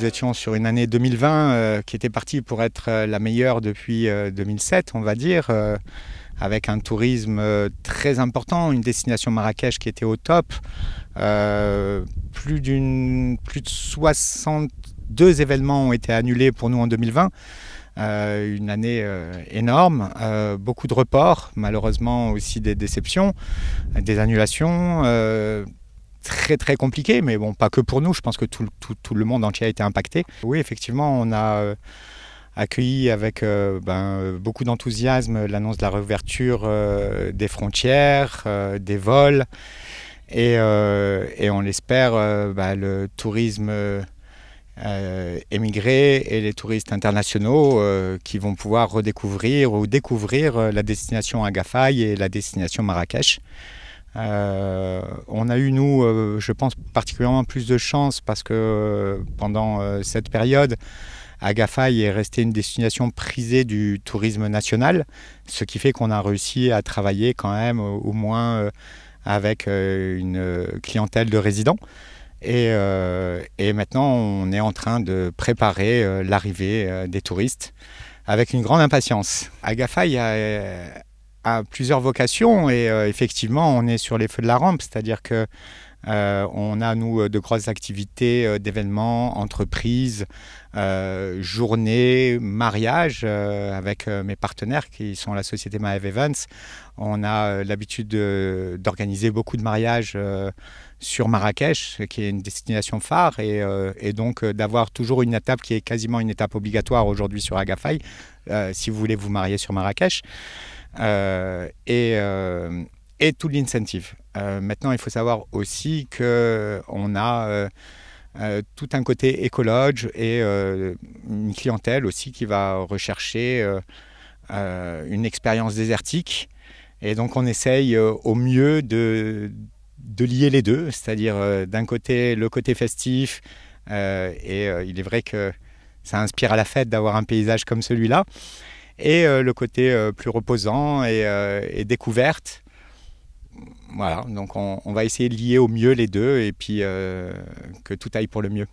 nous étions sur une année 2020 qui était partie pour être la meilleure depuis 2007, on va dire, avec un tourisme très important, une destination Marrakech qui était au top, plus de 62 événements ont été annulés pour nous en 2020. Une année énorme, beaucoup de reports, malheureusement aussi des déceptions, des annulations, très très compliqué, mais bon, pas que pour nous, je pense que tout le monde entier a été impacté. Oui, effectivement, on a accueilli avec beaucoup d'enthousiasme l'annonce de la réouverture des frontières, des vols, et on l'espère, le tourisme émigrés et les touristes internationaux qui vont pouvoir redécouvrir ou découvrir la destination Agafay et la destination Marrakech. On a eu, nous, je pense, particulièrement plus de chance parce que pendant cette période, Agafay est restée une destination prisée du tourisme national, ce qui fait qu'on a réussi à travailler quand même au moins avec une clientèle de résidents. Et maintenant, on est en train de préparer l'arrivée des touristes avec une grande impatience. Agafay a plusieurs vocations et effectivement, on est sur les feux de la rampe, c'est-à-dire que on a, nous, de grosses activités d'événements, entreprises, journées, mariages avec mes partenaires qui sont la société Maëv Events. On a l'habitude d'organiser beaucoup de mariages sur Marrakech, qui est une destination phare, et donc d'avoir toujours une étape qui est quasiment une étape obligatoire aujourd'hui sur Agafay, si vous voulez vous marier sur Marrakech. Et tout l'incentive. Maintenant, il faut savoir aussi qu'on a tout un côté écologe et une clientèle aussi qui va rechercher une expérience désertique. Et donc, on essaye au mieux de lier les deux, c'est-à-dire d'un côté le côté festif, et il est vrai que ça inspire à la fête d'avoir un paysage comme celui-là, et le côté plus reposant et découverte. Voilà, donc on va essayer de lier au mieux les deux et puis que tout aille pour le mieux.